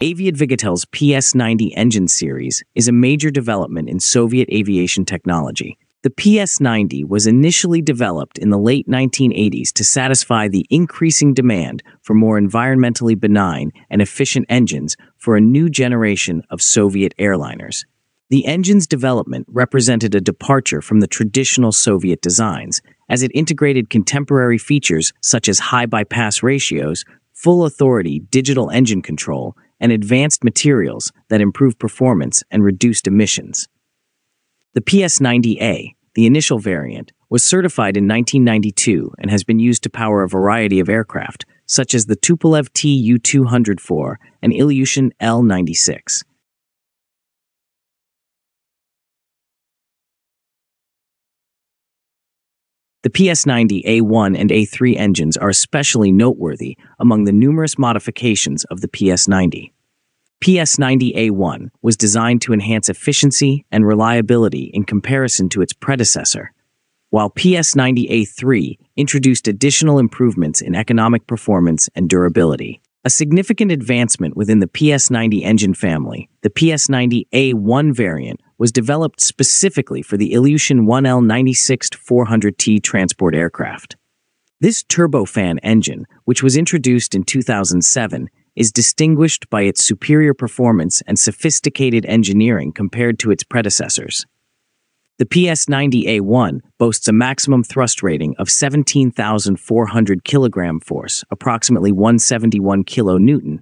Aviadvigatel's PS-90 engine series is a major development in Soviet aviation technology. The PS-90 was initially developed in the late 1980s to satisfy the increasing demand for more environmentally benign and efficient engines for a new generation of Soviet airliners. The engine's development represented a departure from the traditional Soviet designs, as it integrated contemporary features such as high bypass ratios, full authority digital engine control, and advanced materials that improved performance and reduced emissions. The PS-90A, the initial variant, was certified in 1992 and has been used to power a variety of aircraft, such as the Tupolev Tu-204 and Ilyushin Il-96-400T. The PS-90A1 and A3 engines are especially noteworthy among the numerous modifications of the PS-90. PS-90A1 was designed to enhance efficiency and reliability in comparison to its predecessor, while PS-90A3 introduced additional improvements in economic performance and durability. A significant advancement within the PS-90 engine family, the PS-90A1 variant, was developed specifically for the Ilyushin Il-96-400T transport aircraft. This turbofan engine, which was introduced in 2007, is distinguished by its superior performance and sophisticated engineering compared to its predecessors. The PS-90A1 boasts a maximum thrust rating of 17,400 kg-force, approximately 171 kN,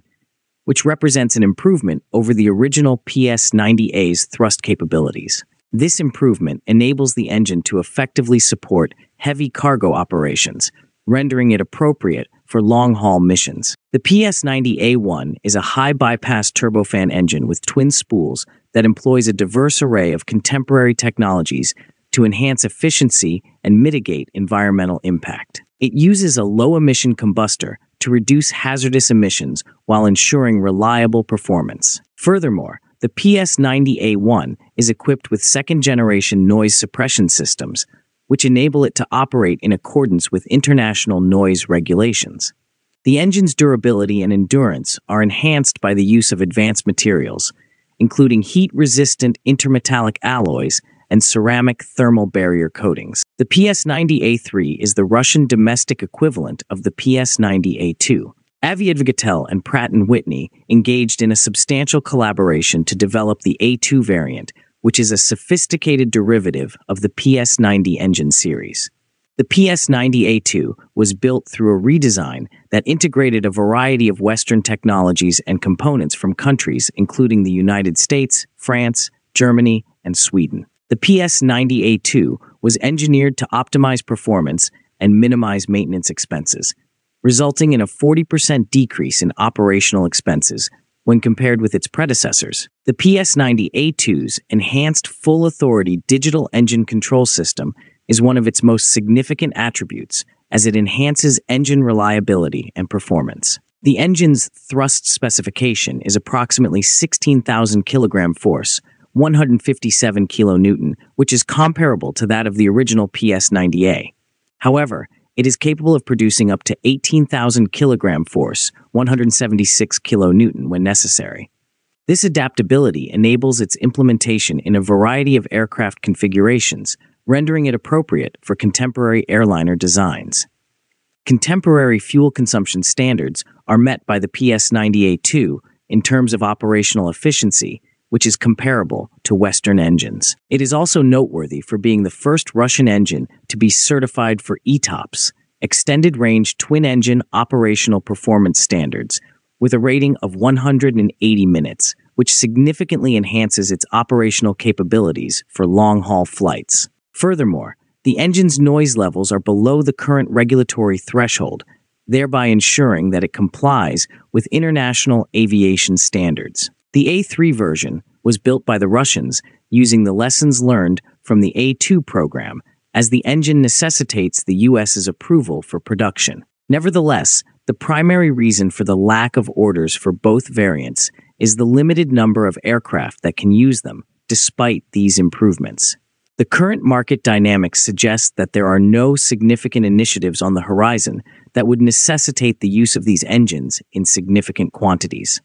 which represents an improvement over the original PS-90A's thrust capabilities. This improvement enables the engine to effectively support heavy cargo operations, rendering it appropriate for long-haul missions. The PS-90A1 is a high-bypass turbofan engine with twin spools that employs a diverse array of contemporary technologies to enhance efficiency and mitigate environmental impact. It uses a low-emission combustor to reduce hazardous emissions while ensuring reliable performance. Furthermore, the PS-90A1 is equipped with second-generation noise suppression systems, which enable it to operate in accordance with international noise regulations. The engine's durability and endurance are enhanced by the use of advanced materials, including heat-resistant intermetallic alloys and ceramic thermal barrier coatings. The PS-90A3 is the Russian domestic equivalent of the PS-90A2. Aviadvigatel and Pratt & Whitney engaged in a substantial collaboration to develop the A2 variant, which is a sophisticated derivative of the PS-90 engine series. The PS-90A2 was built through a redesign that integrated a variety of Western technologies and components from countries including the United States, France, Germany, and Sweden. The PS-90A2 was engineered to optimize performance and minimize maintenance expenses, resulting in a 40% decrease in operational expenses when compared with its predecessors. The PS-90A2's enhanced full-authority digital engine control system is one of its most significant attributes, as it enhances engine reliability and performance. The engine's thrust specification is approximately 16,000 kg-force, 157 kN, which is comparable to that of the original PS-90A. However, it is capable of producing up to 18,000 kg-force, 176 kN when necessary. This adaptability enables its implementation in a variety of aircraft configurations, rendering it appropriate for contemporary airliner designs. Contemporary fuel consumption standards are met by the PS-90A2 in terms of operational efficiency, which is comparable to Western engines. It is also noteworthy for being the first Russian engine to be certified for ETOPS, Extended Range Twin Engine Operational Performance Standards, with a rating of 180 minutes, which significantly enhances its operational capabilities for long-haul flights. Furthermore, the engine's noise levels are below the current regulatory threshold, thereby ensuring that it complies with international aviation standards. The A3 version was built by the Russians using the lessons learned from the A2 program, as the engine necessitates the U.S.'s approval for production. Nevertheless, the primary reason for the lack of orders for both variants is the limited number of aircraft that can use them, despite these improvements. The current market dynamics suggest that there are no significant initiatives on the horizon that would necessitate the use of these engines in significant quantities.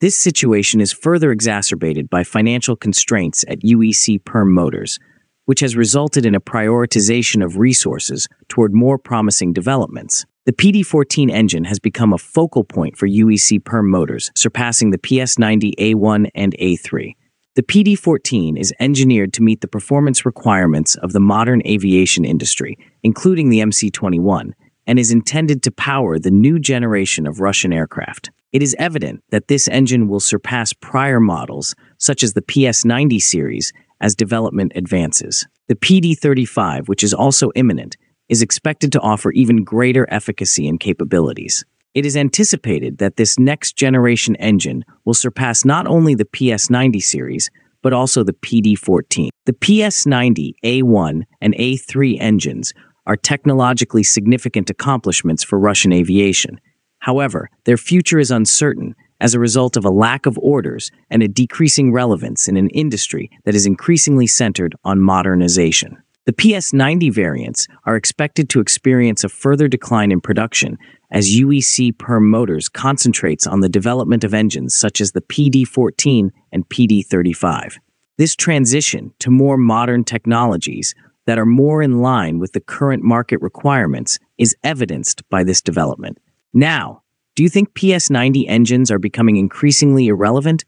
This situation is further exacerbated by financial constraints at UEC Perm Motors, which has resulted in a prioritization of resources toward more promising developments. The PD-14 engine has become a focal point for UEC Perm Motors, surpassing the PS-90A3 and A3. The PD-14 is engineered to meet the performance requirements of the modern aviation industry, including the MC-21, and is intended to power the new generation of Russian aircraft. It is evident that this engine will surpass prior models, such as the PS-90 series, as development advances. The PD-35, which is also imminent, is expected to offer even greater efficacy and capabilities. It is anticipated that this next-generation engine will surpass not only the PS-90 series, but also the PD-14. The PS-90A3 and A3 engines are technologically significant accomplishments for Russian aviation. However, their future is uncertain as a result of a lack of orders and a decreasing relevance in an industry that is increasingly centered on modernization. The PS-90 variants are expected to experience a further decline in production as UEC Perm Motors concentrates on the development of engines such as the PD-14 and PD-35. This transition to more modern technologies that are more in line with the current market requirements is evidenced by this development. Now, do you think PS-90 engines are becoming increasingly irrelevant?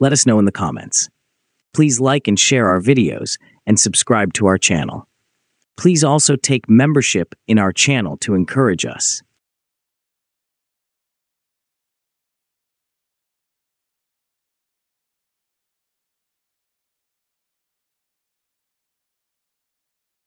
Let us know in the comments. Please like and share our videos and subscribe to our channel. Please also take membership in our channel to encourage us.